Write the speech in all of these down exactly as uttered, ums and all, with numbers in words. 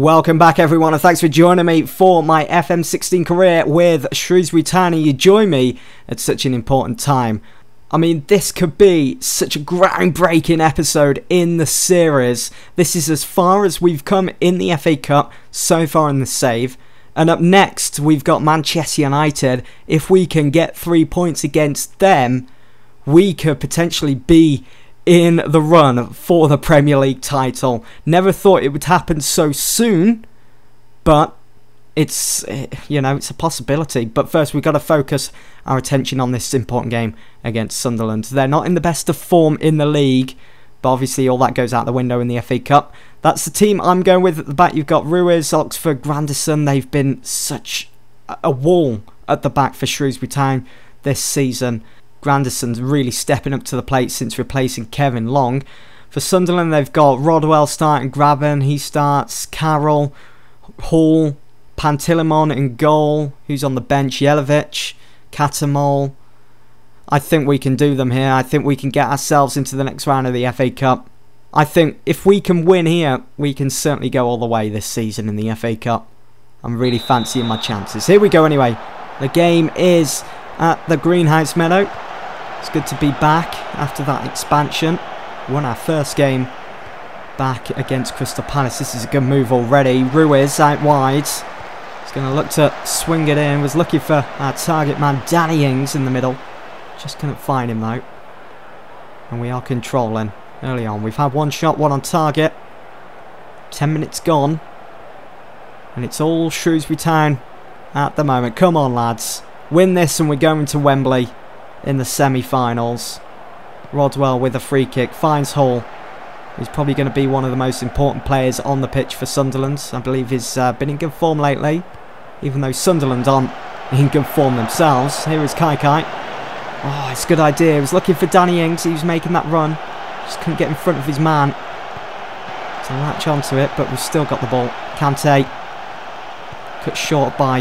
Welcome back everyone, and thanks for joining me for my F M sixteen career with Shrewsbury Town. You join me at such an important time. I mean, this could be such a groundbreaking episode in the series. This is as far as we've come in the F A Cup so far in the save. And up next, we've got Manchester United. If we can get three points against them, we could potentially be in the run for the Premier League title. Never thought it would happen so soon, but it's, you know, it's a possibility. But first, we've got to focus our attention on this important game against Sunderland. They're not in the best of form in the league, but obviously all that goes out the window in the F A Cup. That's the team I'm going with. At the back, you've got Ruiz, Oxford, Grandison. They've been such a wall at the back for Shrewsbury Town this season. Grandison's really stepping up to the plate since replacing Kevin Long. For Sunderland, they've got Rodwell starting, Graben, he starts, Carroll, Hall, Pantilimon in goal, who's on the bench, Jelovic, Catamol. I think we can do them here. I think we can get ourselves into the next round of the F A Cup. I think if we can win here, we can certainly go all the way this season in the F A Cup. I'm really fancying my chances. Here we go anyway. The game is at the Greenhouse Meadow. It's good to be back after that expansion. We won our first game back against Crystal Palace. This is a good move already. Ruiz out wide. He's going to look to swing it in. Was looking for our target man, Danny Ings, in the middle. Just couldn't find him though. And we are controlling early on. We've had one shot, one on target. Ten minutes gone. And it's all Shrewsbury Town at the moment. Come on, lads. Win this and we're going to Wembley in the semi-finals. Rodwell with a free kick, finds Hall. He's probably going to be one of the most important players on the pitch for Sunderland. I believe he's uh, been in good form lately, even though Sunderland aren't in good form themselves. Here is Kai Kai. Oh, it's a good idea. He was looking for Danny Ings. He was making that run. Just couldn't get in front of his man to latch onto it, but we've still got the ball. Kante cut short by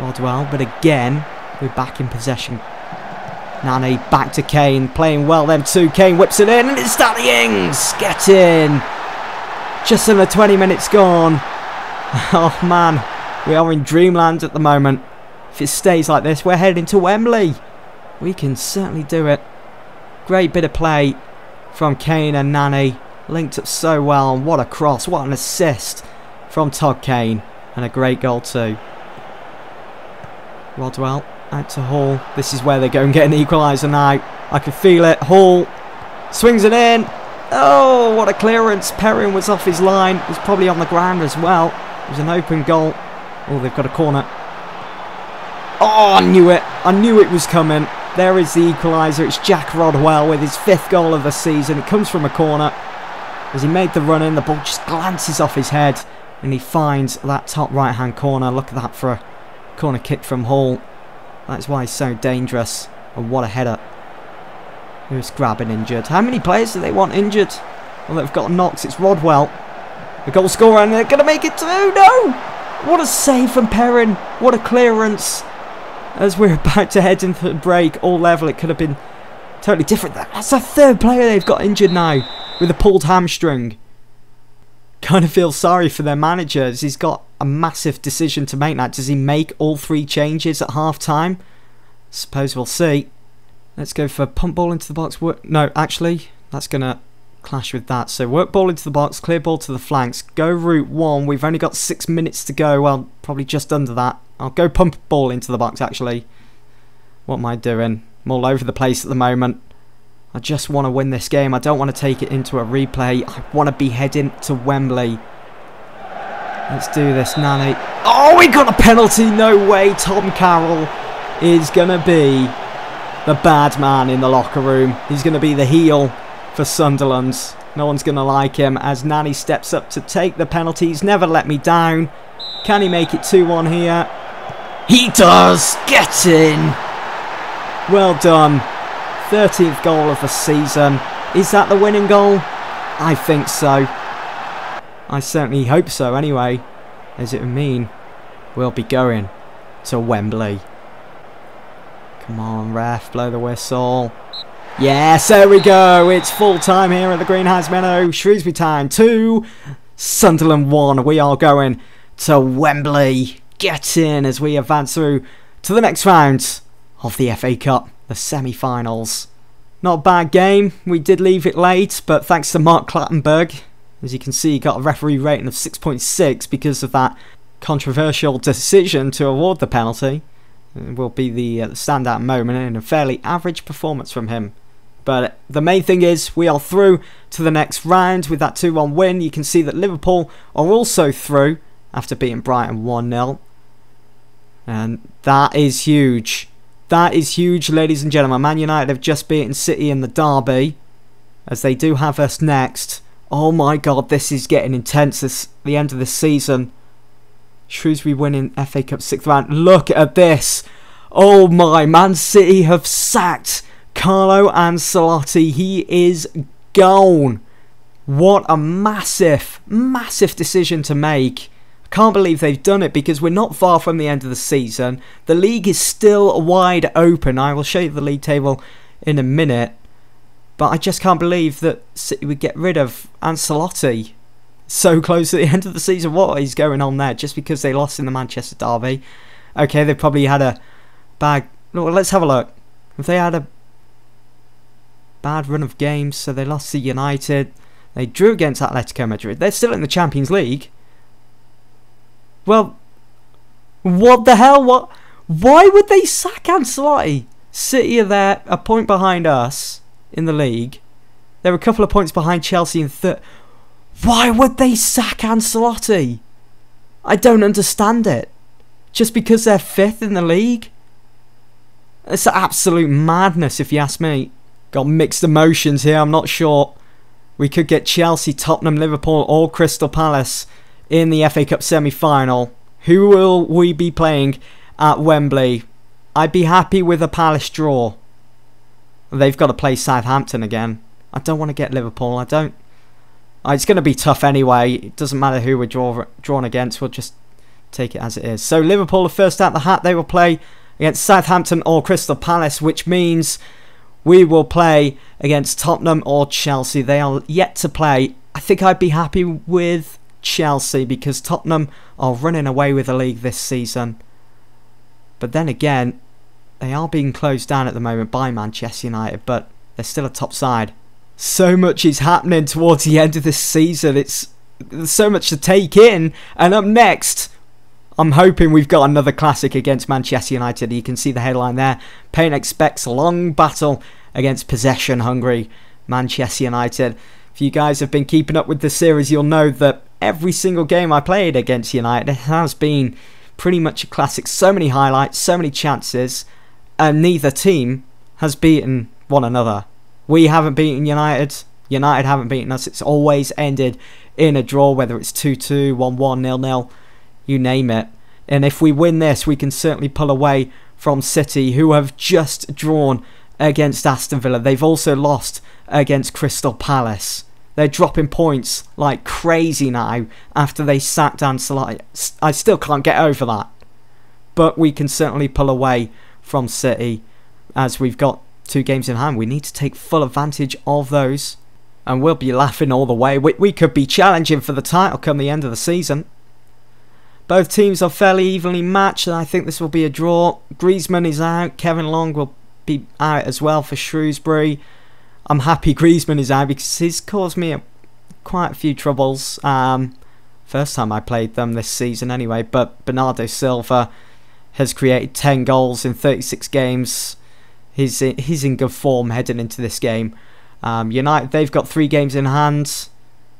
Rodwell, but again, we're back in possession. Nani back to Kane, playing well them two. Kane whips it in and it's Danny Ings. Get in. Just under twenty minutes gone. Oh man, we are in dreamland at the moment. If it stays like this, we're heading to Wembley. We can certainly do it. Great bit of play from Kane and Nani. Linked up so well. What a cross, what an assist from Todd Kane. And a great goal too. Rodwell. Out to Hall. This is where they go and get an equaliser now. I can feel it. Hall swings it in. Oh, what a clearance. Perrin was off his line. He was probably on the ground as well. It was an open goal. Oh, they've got a corner. Oh, I knew it. I knew it was coming. There is the equaliser. It's Jack Rodwell with his fifth goal of the season. It comes from a corner. As he made the run in, the ball just glances off his head and he finds that top right-hand corner. Look at that for a corner kick from Hall. That's why he's so dangerous. And what a header. Who's grabbing injured? How many players do they want injured? Well, they've got Knox. It's Rodwell. The goal scorer, and they're going to make it two. No! What a save from Perrin. What a clearance. As we're about to head into the break, all level, it could have been totally different. That's the third player they've got injured now with a pulled hamstring. Kind of feel sorry for their manager, as he's got a massive decision to make now. Does he make all three changes at half time? Suppose we'll see. Let's go for pump ball into the box. Work. No, actually, that's going to clash with that. So work ball into the box, clear ball to the flanks. Go route one. We've only got six minutes to go. Well, probably just under that. I'll go pump ball into the box, actually. What am I doing? I'm all over the place at the moment. I just want to win this game. I don't want to take it into a replay. I want to be heading to Wembley. Let's do this, Nani. Oh, we got a penalty. No way. Tom Carroll is going to be the bad man in the locker room. He's going to be the heel for Sunderland. No one's going to like him as Nani steps up to take the penalty. He's never let me down. Can he make it two one here? He does. Get in. Well done. thirtieth goal of the season. Is that the winning goal? I think so. I certainly hope so anyway, as it would mean we'll be going to Wembley. Come on, ref, blow the whistle. Yes, there we go. It's full time here at the Greenhouse Meadow. Shrewsbury Town two, Sunderland won. We are going to Wembley. Get in as we advance through to the next round of the F A Cup, the semi-finals. Not a bad game. We did leave it late, but thanks to Mark Clattenburg, as you can see, he got a referee rating of six point six because of that controversial decision to award the penalty. It will be the uh, standout moment and a fairly average performance from him. But the main thing is we are through to the next round with that two one win. You can see that Liverpool are also through after beating Brighton one nil. And that is huge. That is huge, ladies and gentlemen. Man United have just beaten City in the derby, as they do have us next. Oh my god, this is getting intense at the end of the season. Shrewsbury winning F A Cup sixth round. Look at this. Oh my, Man City have sacked Carlo Ancelotti. He is gone. What a massive, massive decision to make. I can't believe they've done it, because we're not far from the end of the season. The league is still wide open. I will show you the league table in a minute. But I just can't believe that City would get rid of Ancelotti so close to the end of the season. What is going on there? Just because they lost in the Manchester derby. Okay, they probably had a bad... Well, let's have a look. Have they had a bad run of games? So they lost to United, they drew against Atletico Madrid, they're still in the Champions League. Well, what the hell? What? Why would they sack Ancelotti? City are there, a point behind us in the league, they're a couple of points behind Chelsea in third. Why would they sack Ancelotti? I don't understand it. Just because they're fifth in the league? It's absolute madness if you ask me. Got mixed emotions here, I'm not sure. We could get Chelsea, Tottenham, Liverpool or Crystal Palace in the F A Cup semi-final. Who will we be playing at Wembley? I'd be happy with a Palace draw. They've got to play Southampton again. I don't want to get Liverpool, I don't. It's going to be tough anyway. It doesn't matter who we're draw, drawn against, we'll just take it as it is. So Liverpool are first out the hat, they will play against Southampton or Crystal Palace, which means we will play against Tottenham or Chelsea. They are yet to play. I think I'd be happy with Chelsea, because Tottenham are running away with the league this season. But then again, they are being closed down at the moment by Manchester United, but they're still a top side. So much is happening towards the end of this season. It's there's so much to take in. And up next, I'm hoping we've got another classic against Manchester United. You can see the headline there. Payne expects a long battle against possession-hungry Manchester United. If you guys have been keeping up with the series, you'll know that every single game I played against United has been pretty much a classic. So many highlights, so many chances, and neither team has beaten one another. We haven't beaten United. United haven't beaten us. It's always ended in a draw, whether it's two two, one one, nil nil. You name it. And if we win this, we can certainly pull away from City, who have just drawn against Aston Villa. They've also lost against Crystal Palace. They're dropping points like crazy now after they sacked Ancelotti. I still can't get over that. But we can certainly pull away from City, as we've got two games in hand. We need to take full advantage of those, and we'll be laughing all the way. We, we could be challenging for the title come the end of the season. Both teams are fairly evenly matched, and I think this will be a draw. Griezmann is out. Kevin Long will be out as well for Shrewsbury. I'm happy Griezmann is out, because he's caused me a, quite a few troubles. Um, first time I played them this season anyway. But Bernardo Silva has created ten goals in thirty-six games. He's, he's in good form heading into this game. Um, United, they've got three games in hand.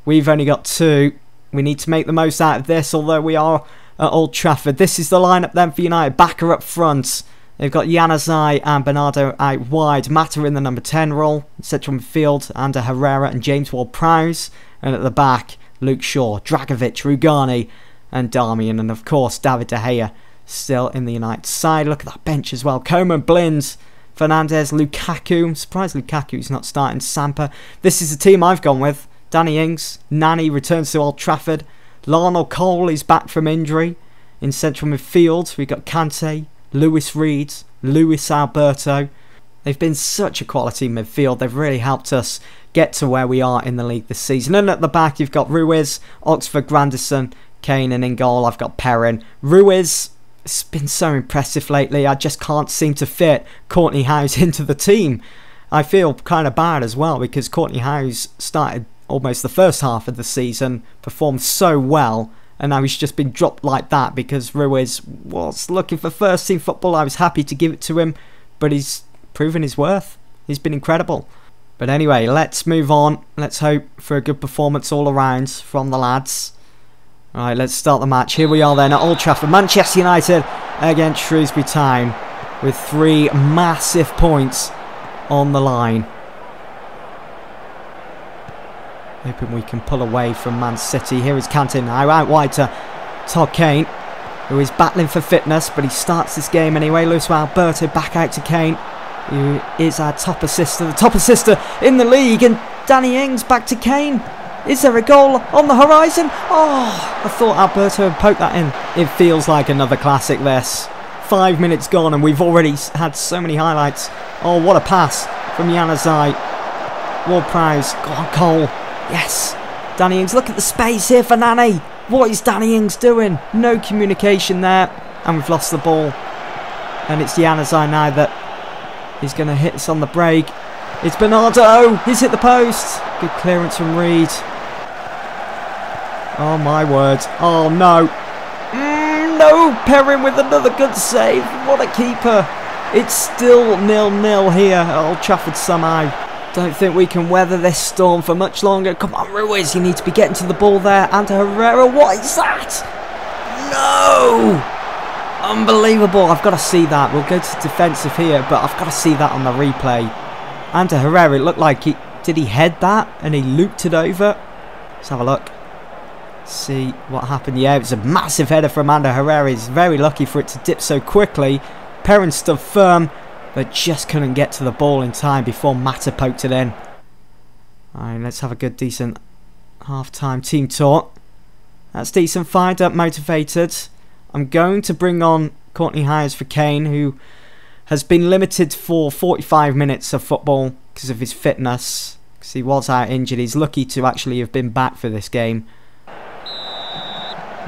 We've only got two. We need to make the most out of this, although we are at Old Trafford. This is the lineup then for United. Backer up front. They've got Januzaj and Bernardo out wide. Mata in the number ten role. Central midfield, Ander Herrera and James Ward Prowse. And at the back, Luke Shaw, Dragovic, Rugani and Darmian. And of course, David De Gea still in the United side. Look at that bench as well. Coman, Blind, Fernandes, Lukaku. I'm surprised Lukaku's not starting. Sampa. This is the team I've gone with. Danny Ings. Nani returns to Old Trafford. Lionel Cole is back from injury. In central midfield, we've got Kante, Lewis Reed, Luis Alberto. They've been such a quality midfield. They've really helped us get to where we are in the league this season. And at the back, you've got Ruiz, Oxford, Grandison, Kane, and in goal, I've got Perrin. Ruiz, it's been so impressive lately. I just can't seem to fit Courtney Hawes into the team. I feel kind of bad as well because Courtney Hawes started almost the first half of the season, performed so well, and now he's just been dropped like that because Ruiz was looking for first team football. I was happy to give it to him, but he's proven his worth. He's been incredible. But anyway, let's move on. Let's hope for a good performance all around from the lads. Alright, let's start the match. Here we are then at Old Trafford. Manchester United against Shrewsbury Town with three massive points on the line. Hoping we can pull away from Man City. Here is Kante now, out wide to Todd Kane, who is battling for fitness, but he starts this game anyway. Luis Alberto back out to Kane, who is our top assister, the top assister in the league, and Danny Ings back to Kane. Is there a goal on the horizon? Oh, I thought Alberto had poked that in. It feels like another classic this. Five minutes gone and we've already had so many highlights. Oh, what a pass from Januzaj. Ward Prowse, go on, Cole. Yes, Danny Ings, look at the space here for Nani. What is Danny Ings doing? No communication there. And we've lost the ball. And it's Januzaj now that is going to hit us on the break. It's Bernardo. He's hit the post. Good clearance from Reed. Oh my word. Oh no. Mm, no. Perrin with another good save. What a keeper. It's still nil nil here at Old Trafford somehow. Don't think we can weather this storm for much longer. Come on, Ruiz. You need to be getting to the ball there. Ander Herrera. What is that? No. Unbelievable. I've got to see that. We'll go to defensive here, but I've got to see that on the replay. Ander Herrera. It looked like he... Did he head that? And he looped it over. Let's have a look. See what happened. Yeah, it was a massive header from Ander Herrera. He's very lucky for it to dip so quickly. Perrin stood firm, but just couldn't get to the ball in time before Mata poked it in. Alright, let's have a good, decent half-time team talk. That's decent, fired up, motivated. I'm going to bring on Courtney Hawes for Kane, who has been limited for forty-five minutes of football because of his fitness, because he was out injured. He's lucky to actually have been back for this game.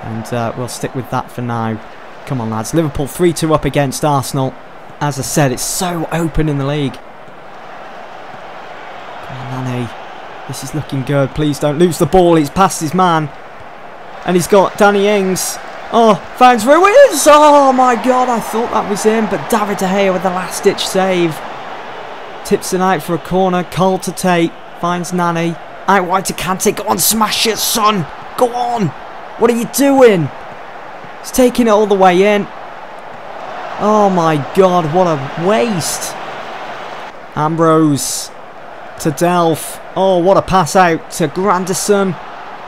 And uh, we'll stick with that for now. Come on, lads. Liverpool three two up against Arsenal. As I said, it's so open in the league. Nani, this is looking good. Please don't lose the ball. He's past his man. And he's got Danny Ings. Oh, finds Ruiz. Oh, my God. I thought that was him. But David De Gea with the last-ditch save. Tips it out for a corner. Cole to take. Finds Nani. Out wide to Kante. Go on, smash it, son. Go on. What are you doing? He's taking it all the way in. Oh my God, what a waste. Ambrose to Delph. Oh, what a pass out to Grandison.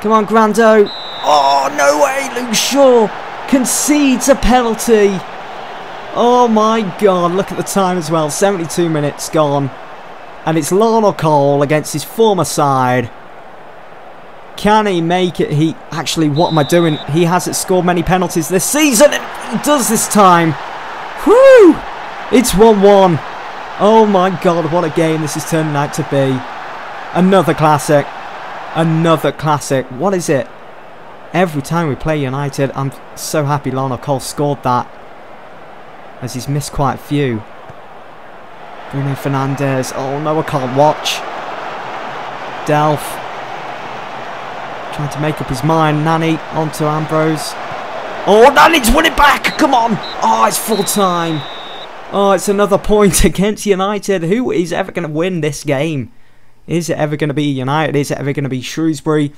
Come on, Grando. Oh, no way. Luke Shaw concedes a penalty. Oh my God, look at the time as well. seventy-two minutes gone. And it's Lionel Cole against his former side. Can he make it? He actually, what am I doing? He hasn't scored many penalties this season. He does this time. Whoo! It's one one. Oh my God, what a game this is turning out to be. Another classic. Another classic. What is it? Every time we play United, I'm so happy Lionel Cole scored that, as he's missed quite a few. Bruno Fernandes. Oh no, I can't watch. Delph trying to make up his mind. Nani onto Ambrose. Oh, Nani's won it back. Come on. Oh, it's full time. Oh, it's another point against United. Who is ever going to win this game? Is it ever going to be United? Is it ever going to be Shrewsbury?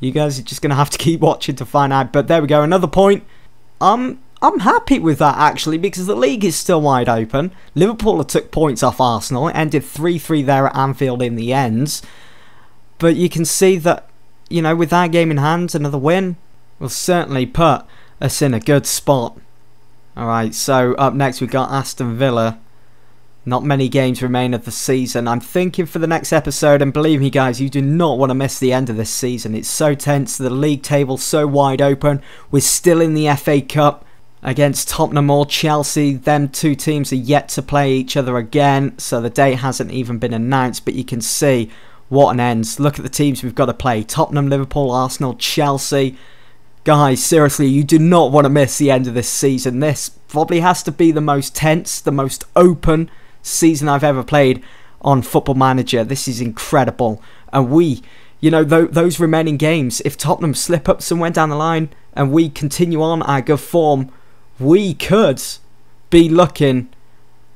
You guys are just going to have to keep watching to find out. But there we go. Another point. Um... I'm happy with that actually, because the league is still wide open. Liverpool took points off Arsenal. It ended three three there at Anfield in the end. But you can see that, you know, with that game in hand, another win will certainly put us in a good spot. Alright, so up next we've got Aston Villa. Not many games remain of the season. I'm thinking for the next episode, and believe me guys, you do not want to miss the end of this season. It's so tense, the league table's so wide open. We're still in the F A Cup. Against Tottenham or Chelsea, them two teams are yet to play each other again, so the date hasn't even been announced, but you can see What an end. Look at the teams we've got to play. Tottenham, Liverpool, Arsenal, Chelsea. Guys, seriously, you do not want to miss the end of this season. This probably has to be the most tense, the most open season I've ever played on Football Manager. This is incredible. And we, you know, th those remaining games, if Tottenham slip up somewhere down the line and we continue on our good form, we could be looking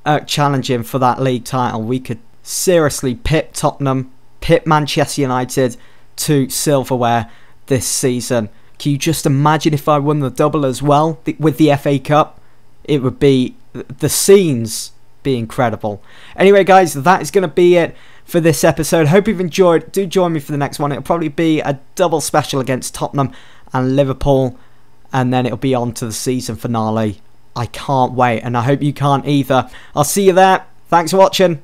at challenging for that league title. We could seriously pip Tottenham, pip Manchester United to silverware this season. Can you just imagine if I won the double as well with the F A Cup? It would be, the scenes be incredible. Anyway, guys, that is going to be it for this episode. Hope you've enjoyed. Do join me for the next one. It'll probably be a double special against Tottenham and Liverpool, and then it'll be on to the season finale. I can't wait, and I hope you can't either. I'll see you there. Thanks for watching.